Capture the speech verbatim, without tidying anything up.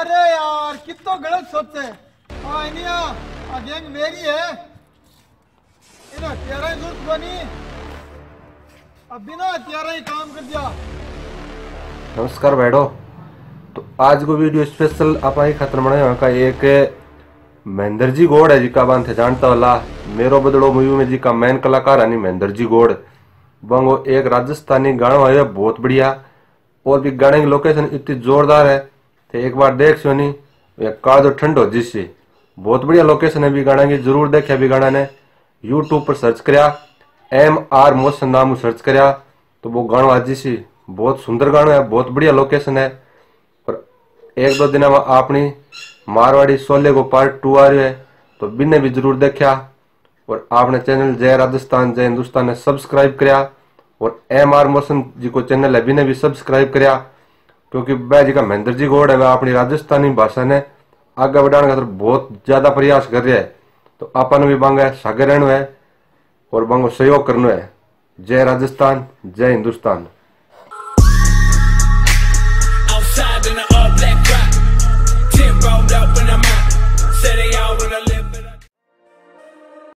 अरे यार कितना गलत सोचते गैंग मेरी है इन्हें तेरा ही जरूरत बनी अब बिना तेरा ही काम कर दिया। नमस्कार बैठो। तो आज को वीडियो स्पेशल अपना ही खतरम यहाँ का एक महेंद्र जी गौड़ है जी का बांध थे जानता वाला मेरो बदलो मूवी में जी का मेन कलाकार यानी महेंद्र जी गौड़ बंगो एक राजस्थानी गाना है बहुत बढ़िया और भी गाने की लोकेशन इतनी जोरदार है तो एक बार देख सोनी का तो ठंड हो जिससे बहुत बढ़िया लोकेशन है भी गाना की जरूर देखे भी गाना ने यूट्यूब पर सर्च करा एम आर मोशन नाम सर्च करा तो वो गाना आज जिससे बहुत सुंदर गाना है बहुत बढ़िया लोकेशन है और एक दो दिन में आपनी मारवाड़ी शोले को पार्ट टू आ रही है तो बिन्ने भी जरूर देखा और आपने चैनल जय राजस्थान जय हिंदुस्तान ने सब्सक्राइब करा और एम आर मोशन जी को चैनल है बिने भी सब्सक्राइब करा क्योंकि वह जी का महेंद्र जी गौड़ है वह अपनी राजस्थानी भाषा ने आगे बढ़ाने खातर बहुत ज्यादा प्रयास कर रहा है तो अपन भी बांगा सागर रहना है और बांगो सहयोग करना है। जय राजस्थान जय हिंदुस्तान।